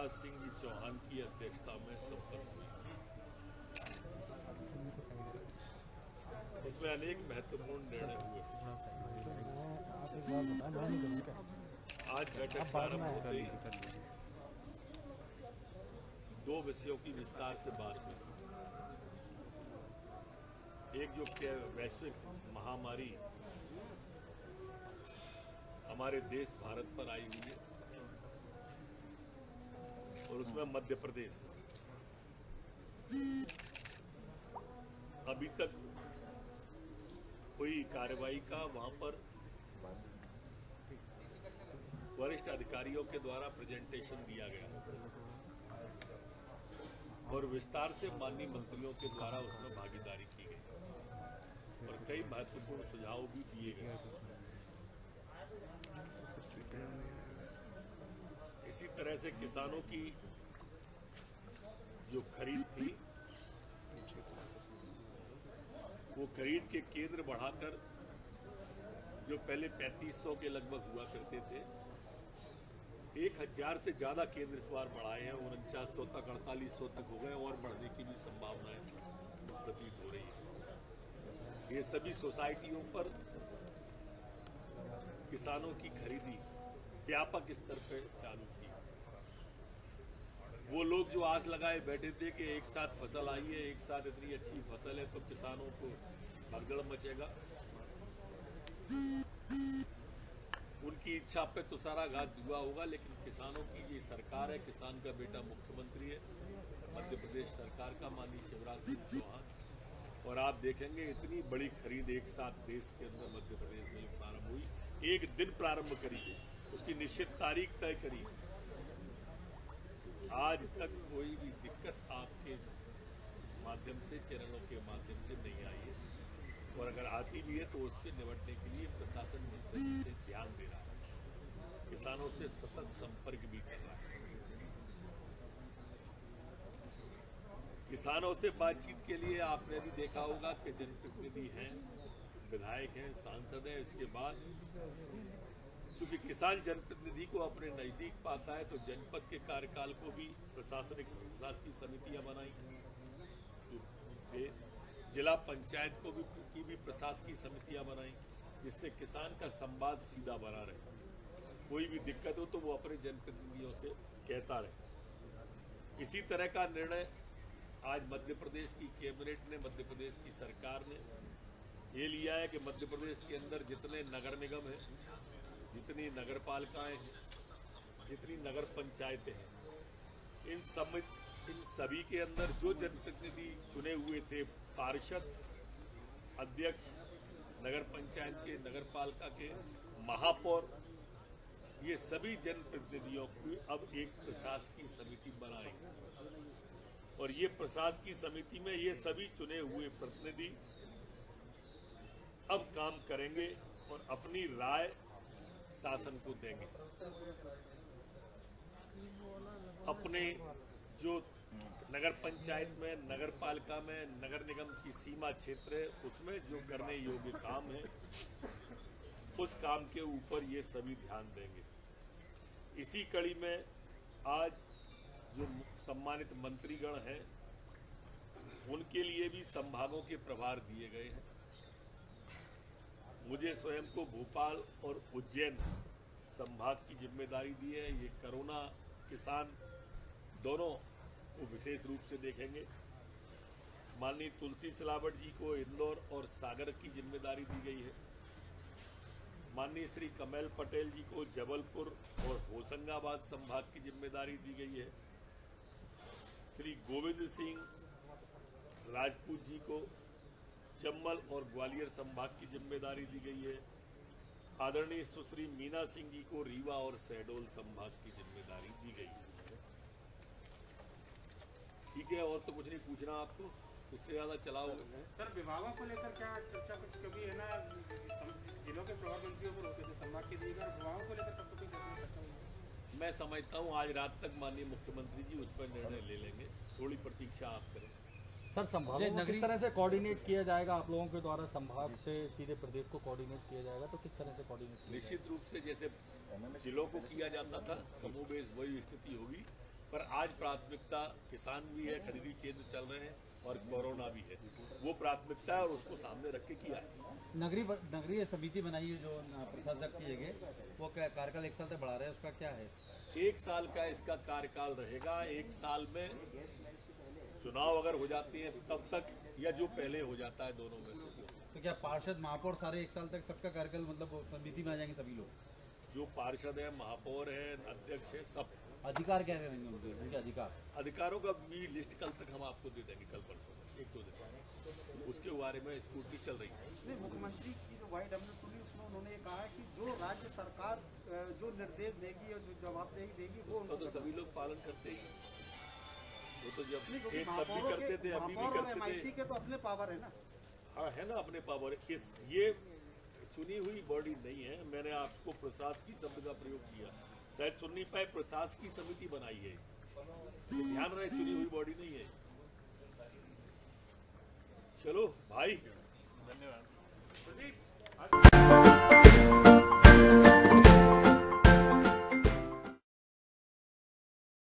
शिवराज सिंह जी चौहान की अध्यक्षता में संपन्न हुई। इसमें अनेक महत्वपूर्ण निर्णय हुए। आज बैठक प्रारंभ होते ही दो विषयों की विस्तार से बात हुई। एक जो कि वैश्विक महामारी हमारे देश भारत पर आई हुई है और उसमें मध्य प्रदेश अभी तक हुई कार्रवाई का वहां पर वरिष्ठ अधिकारियों के द्वारा प्रेजेंटेशन दिया गया और विस्तार से माननीय मंत्रियों के द्वारा उसमें भागीदारी की गई और कई महत्वपूर्ण सुझाव भी दिए गए। इसी तरह से किसानों की जो खरीद थी वो खरीद के केंद्र बढ़ाकर जो पहले 3500 के लगभग हुआ करते थे 1000 से ज़्यादा केंद्र इस बार बढ़ाए हैं। 4900 तक 4800 तक हो गए और बढ़ने की भी संभावनाएं प्रतीत हो रही है। ये सभी सोसाइटियों पर किसानों की खरीदी व्यापक स्तर पर चालू की। वो लोग जो आस लगाए बैठे थे कि एक साथ फसल आई है, एक साथ इतनी अच्छी फसल है तो किसानों को भगदड़ मचेगा, उनकी इच्छा पे तो सारा घात हुआ होगा। लेकिन किसानों की ये सरकार है, किसान का बेटा मुख्यमंत्री है मध्य प्रदेश सरकार का माननीय शिवराज सिंह चौहान, और आप देखेंगे इतनी बड़ी खरीद एक साथ देश के अंदर मध्य प्रदेश में प्रारंभ हुई। एक दिन प्रारंभ करी गई, उसकी निश्चित तारीख तय करी। आज तक कोई भी दिक्कत आपके माध्यम से चैनलों के माध्यम से नहीं आई है, और अगर आती भी है तो उसके निपटने के लिए प्रशासन मुस्तैदी से ध्यान दे रहा है, किसानों से सतत संपर्क भी कर रहा है। किसानों से बातचीत के लिए आपने भी देखा होगा कि जनप्रतिनिधि हैं, विधायक हैं, सांसद हैं। इसके बाद क्योंकि किसान जनप्रतिनिधि को अपने नजदीक पाता है तो जनपद के कार्यकाल को भी प्रशासनिक समितियां बनाई, जिला पंचायत को भी प्रशासकीय समितियां बनाई, जिससे किसान का संवाद सीधा बना रहे। कोई भी दिक्कत हो तो वो अपने जनप्रतिनिधियों से कहता रहे। इसी तरह का निर्णय आज मध्य प्रदेश की कैबिनेट ने, मध्य प्रदेश की सरकार ने ये लिया है कि मध्य प्रदेश के अंदर जितने नगर निगम हैं, जितनी नगर पालिकाएँ हैं, जितनी नगर पंचायतें हैं, इन सभी के अंदर जो जनप्रतिनिधि चुने हुए थे, पार्षद, अध्यक्ष, नगर पंचायत के, नगर पालिका के, महापौर, ये सभी जनप्रतिनिधियों की अब एक प्रशासकीय समिति बनाएगी। और ये प्रशासकीय समिति में ये सभी चुने हुए प्रतिनिधि अब काम करेंगे और अपनी राय शासन को देंगे। अपने जो नगर पंचायत में, नगर पालिका में, नगर निगम की सीमा क्षेत्र है उसमें जो करने योग्य काम है उस काम के ऊपर ये सभी ध्यान देंगे। इसी कड़ी में आज जो सम्मानित मंत्रीगण हैं उनके लिए भी संभागों के प्रभार दिए गए हैं। मुझे स्वयं को भोपाल और उज्जैन संभाग की जिम्मेदारी दी है। ये कोरोना किसान दोनों को विशेष रूप से देखेंगे। माननीय तुलसी सिलावट जी को इंदौर और सागर की जिम्मेदारी दी गई है। माननीय श्री कमल पटेल जी को जबलपुर और होशंगाबाद संभाग की जिम्मेदारी दी गई है। श्री गोविंद सिंह राजपूत जी को चंबल और ग्वालियर संभाग की जिम्मेदारी दी गई है। आदरणीय सुश्री मीना सिंह जी को रीवा और शहडोल संभाग की जिम्मेदारी दी गई है। ठीक है, और तो कुछ नहीं पूछना आपको, इससे ज्यादा चलाओगे। सर, विभागों को लेकर क्या चर्चा कुछ कभी है ना? जिलों के प्रभार मंत्रियों पर होते थे संभाग के दीगर, विभागों को लेकर तब तो मैं समझता हूँ आज रात तक माननीय मुख्यमंत्री जी उस पर निर्णय ले लेंगे। थोड़ी प्रतीक्षा आप करें। सर, संभाग को किस तरह से कोऑर्डिनेट किया जाएगा? आप लोगों के द्वारा संभाग से सीधे प्रदेश को कोऑर्डिनेट किया जाएगा, तो किस तरह से कोऑर्डिनेट? निश्चित रूप से जैसे जिलों को किया जाता था कमोबेश वही स्थिति होगी। पर आज प्राथमिकता किसान भी है, खरीदी केंद्र चल रहे हैं और कोरोना भी है, वो प्राथमिकता है और उसको सामने रख के किया है। नगरीय समिति बनाई है जो प्रशासक की जगह, वो कार्यकाल एक साल तक बढ़ा रहे हैं, उसका क्या है? एक साल का इसका कार्यकाल रहेगा। एक साल में चुनाव अगर हो जाती है तब तक या जो पहले हो जाता है, दोनों में से। तो क्या पार्षद महापौर सारे एक साल तक सबका कार्यकाल मतलब समिति में आ जाएंगे सभी लोग? जो पार्षद है, महापौर है, अध्यक्ष है, सब। अधिकार क्या रहेंगे उनके? उनके अधिकारों का भी लिस्ट कल तक हम आपको दे देंगे, कल परसों में, 1-2 दिन। उसके बारे में स्कूटी चल रही है। इसमें मुख्यमंत्री की जो वाइड हमने सुनी, उसमें उन्होंने कहा कि जो राज्य सरकार जो निर्देश देगी और जो जवाबदेही देगी वो उनका तो सभी लोग पालन करते ही। वो तो जब भी करते थे, अभी भी करते थे। तो अपने पावर है ना? हाँ, है ना, अपने पावर। इस ये चुनी हुई बॉडी नहीं है। मैंने आपको प्रशासकीय शब्द का प्रयोग किया, शायद सुन नहीं पाए। प्रशासकीय समिति बनाई है, तो ध्यान रहे, चुनी हुई बॉडी नहीं है। चलो भाई, धन्यवाद।